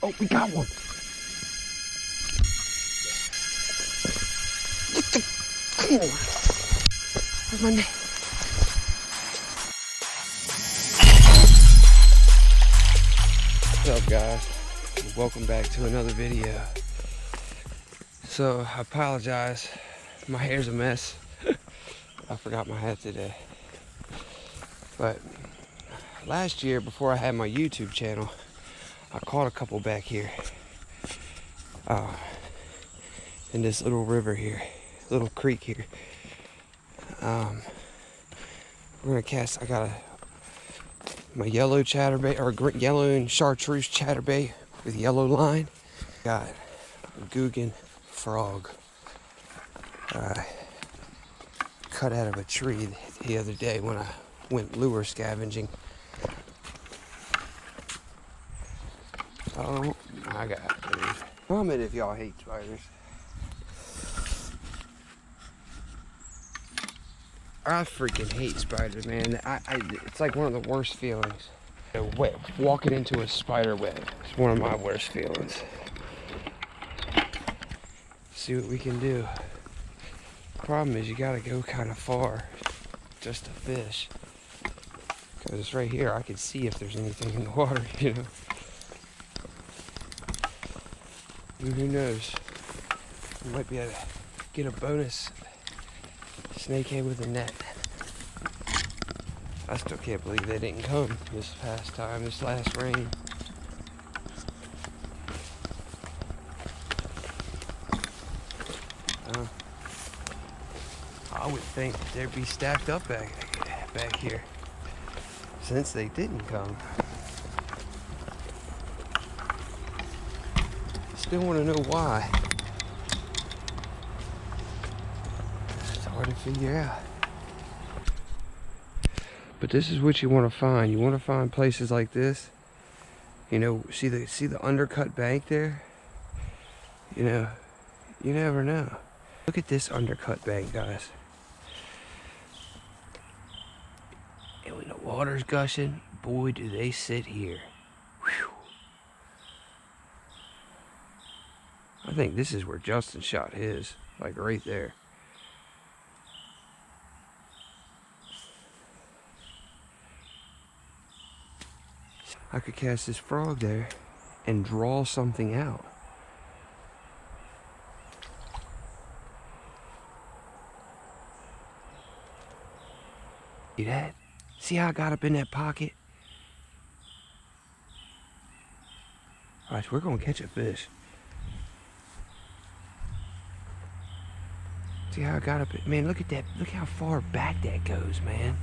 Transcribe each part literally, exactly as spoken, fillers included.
Oh, we got one. What the? Cool. Where's my net? What's up, guys? Welcome back to another video. So, I apologize. My hair's a mess. I forgot my hat today. But last year, before I had my YouTube channel, I caught a couple back here uh, in this little river here, little creek here. Um, we're gonna cast. I got a my yellow chatterbait or green, yellow and chartreuse chatterbait with yellow line. Got a Googan frog uh, cut out of a tree the other day when I went lure scavenging. Oh my God, dude. Comment if y'all hate spiders. I freaking hate spiders, man. I, I, it's like one of the worst feelings. Walking into a spider web is one of my worst feelings. See what we can do. Problem is you gotta go kind of far just to fish. Because it's right here, I can see if there's anything in the water, you know. Who knows? We might be able to get a bonus snakehead with a net. I still can't believe they didn't come this past time, this last rain. Uh, I would think they'd be stacked up back, back here since they didn't come. Still want to know why. It's hard to figure out. But this is what you want to find. You want to find places like this. You know, see the see the undercut bank there. You know, you never know. Look at this undercut bank, guys. And when the water's gushing, boy, do they sit here. Whew. I think this is where Justin shot his, like right there. I could cast this frog there and draw something out. See that? See how I got up in that pocket? All right, so we're gonna catch a fish. See how I got up, man, look at that, look how far back that goes, man.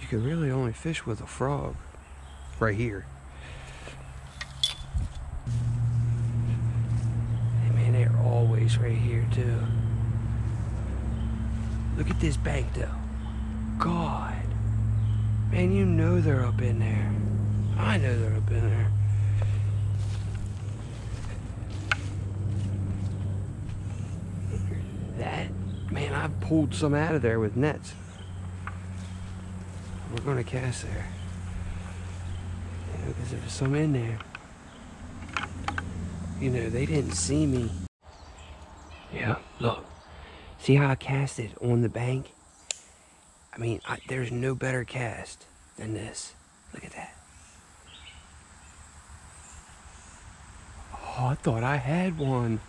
You can really only fish with a frog right here. Hey, man, they're always right here too. Look at this bank though. God. Man, you know they're up in there. I know they're up in there. That, man, I've pulled some out of there with nets. We're gonna cast there. You know, because there's some in there. You know, they didn't see me. Yeah, look. See how I cast it on the bank? I mean, I, there's no better cast than this. Look at that. Oh, I thought I had one.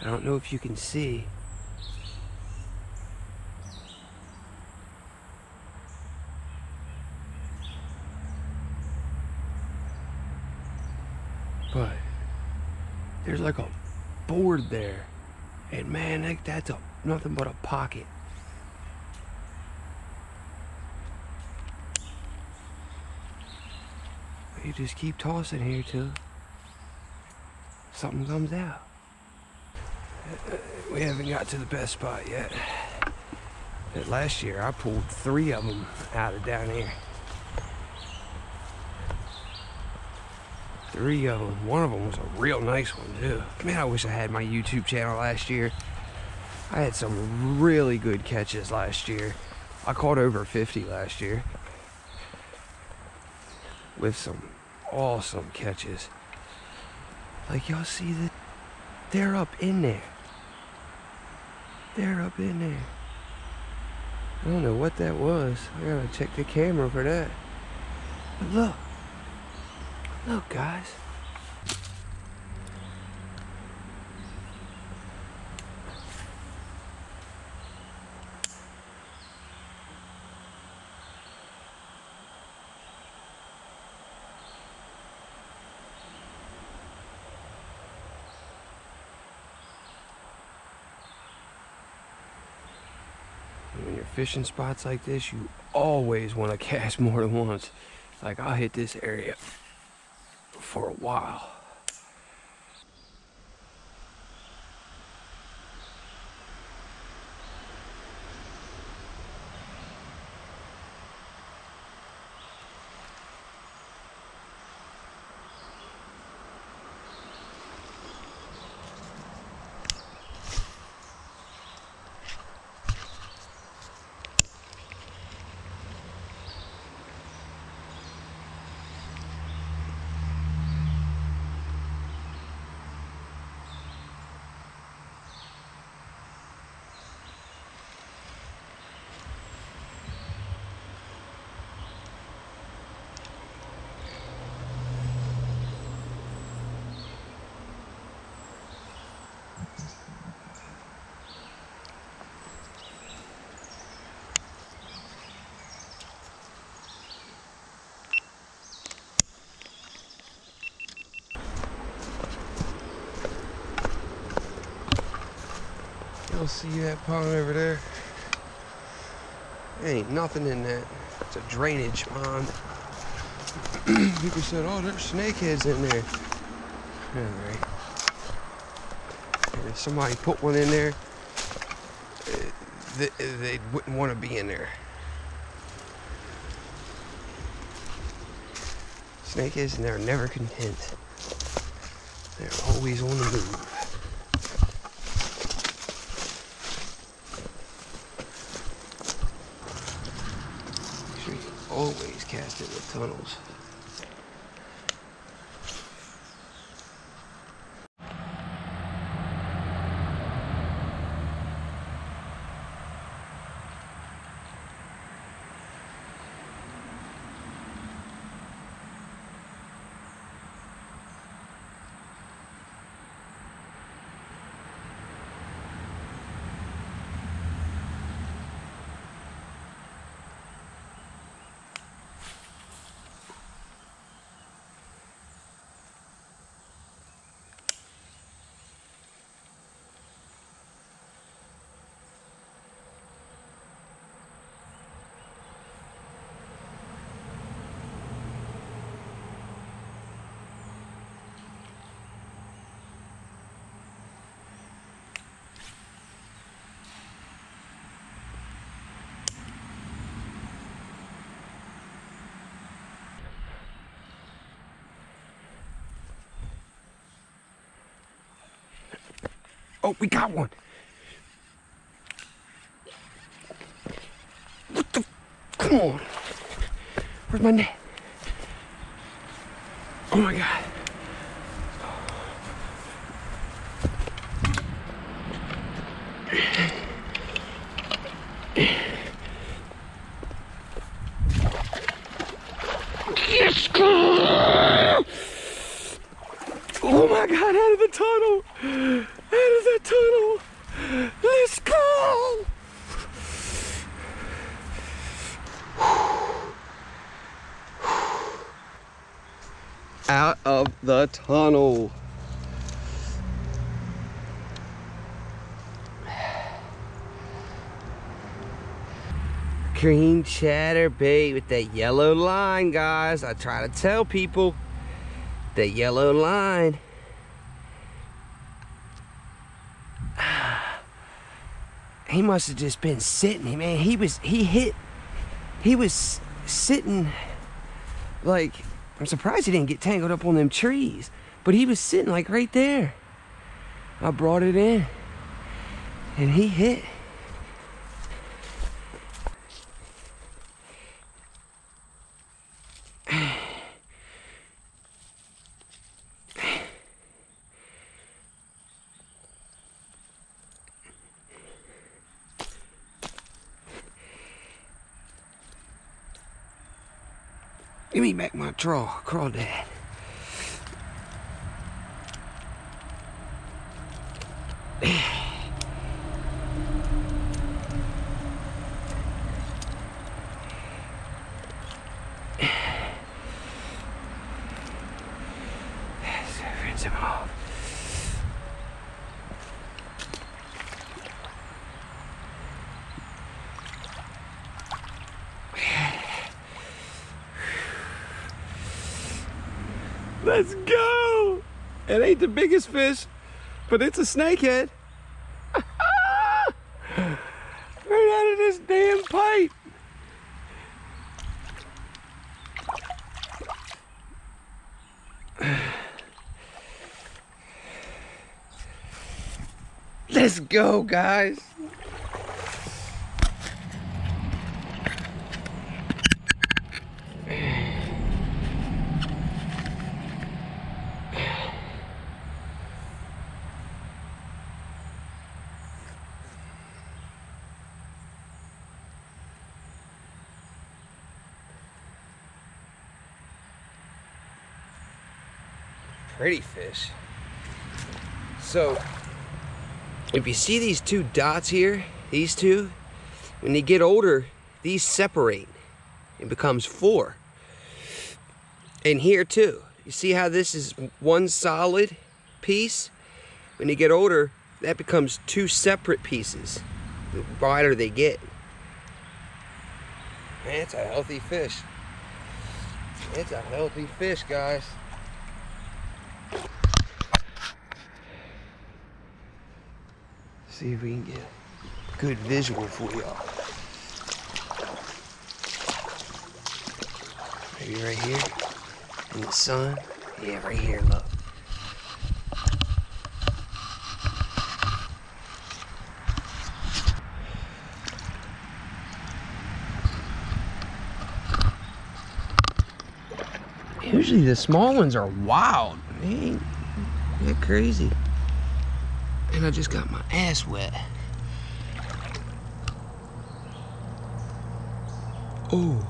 I don't know if you can see. But there's like a board there. And man, that, that's a, nothing but a pocket. You just keep tossing here till something comes out. We haven't got to the best spot yet. But last year I pulled three of them out of down here. Three of them. One of them was a real nice one too. Man, I wish I had my YouTube channel last year. I had some really good catches last year. I caught over fifty last year with some awesome catches. Like y'all see that they're up in there. They're up in there. I don't know what that was. I gotta check the camera for that. But look. Look, guys. When you're fishing spots like this, you always want to cast more than once. Like, I'll hit this area for a while. You'll see that pond over there? There ain't nothing in that. It's a drainage pond. People said, oh, there's snakeheads in there. Anyway, if somebody put one in there, they, they wouldn't want to be in there. Snakeheads, and they're never content. They're always on the move. Always cast it with tunnels. Oh, we got one. What the? Come on. Where's my net? Oh my God. Yes, God. Oh my God, out of the tunnel. Out of the tunnel! Let's go! Out of the tunnel. green chatterbait with that yellow line, guys. I try to tell people that yellow line. He must have just been sitting, man. He was, he hit, he was sitting, like, I'm surprised he didn't get tangled up on them trees. But he was sitting, like, right there. I brought it in, and he hit. Give me back my trawl, crawdad. Let's rinse him off. Let's go! It ain't the biggest fish, but it's a snakehead. Right out of this damn pipe. Let's go, guys. Pretty fish. So if you see these two dots here, these two, when they get older, these separate. It becomes four. And here too, you see how this is one solid piece? When they get older, that becomes two separate pieces the wider they get. Man, it's a healthy fish. It's a healthy fish, guys. See if we can get a good visual for y'all. Maybe right here in the sun. Yeah, right here, look. Usually the small ones are wild, man. They're crazy. And I just got my ass wet. Oh.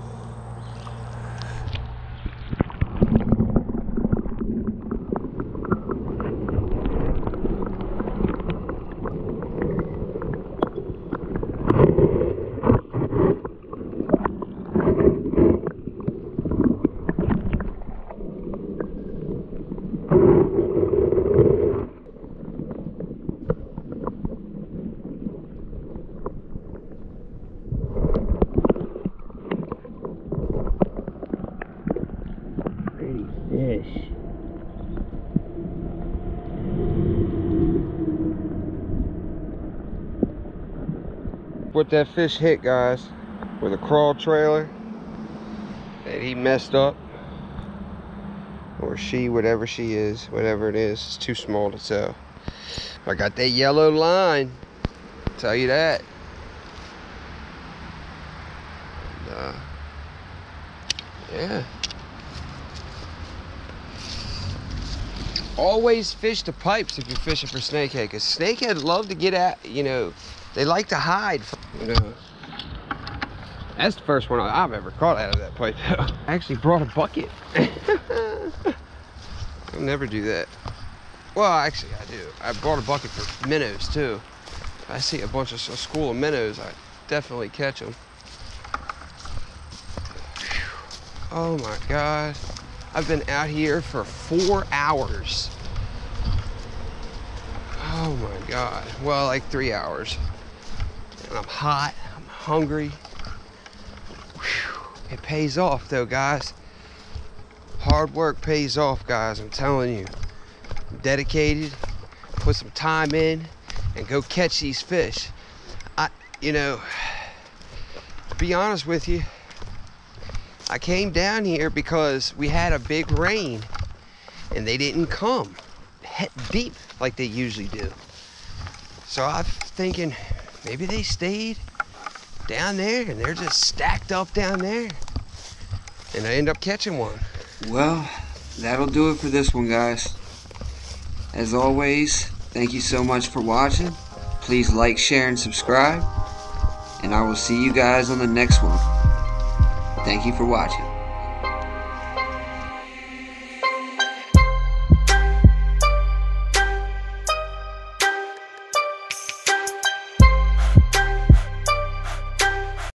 What that fish hit, guys, with a crawl trailer that he messed up, or she, whatever she is, whatever it is, it's too small to tell. I got that yellow line, I'll tell you that. And, uh, yeah, always fish the pipes if you're fishing for snakehead, because snakehead love to get at, you know, they like to hide. You know, that's the first one I've ever caught out of that pipe. I actually brought a bucket. I'll never do that. Well, actually, I do. I brought a bucket for minnows too. If I see a bunch of a school of minnows, I definitely catch them. Oh my God! I've been out here for four hours. Oh my God! Well, like three hours. I'm hot, I'm hungry, It pays off though, guys. Hard work pays off, guys, I'm telling you. I'm dedicated, put some time in, and go catch these fish. I, you know, to be honest with you, I came down here because we had a big rain and they didn't come deep like they usually do. So I'm thinking maybe they stayed down there and they're just stacked up down there, and I end up catching one. Well, that'll do it for this one, guys. As always, thank you so much for watching. Please like, share, and subscribe, and I will see you guys on the next one. Thank you for watching.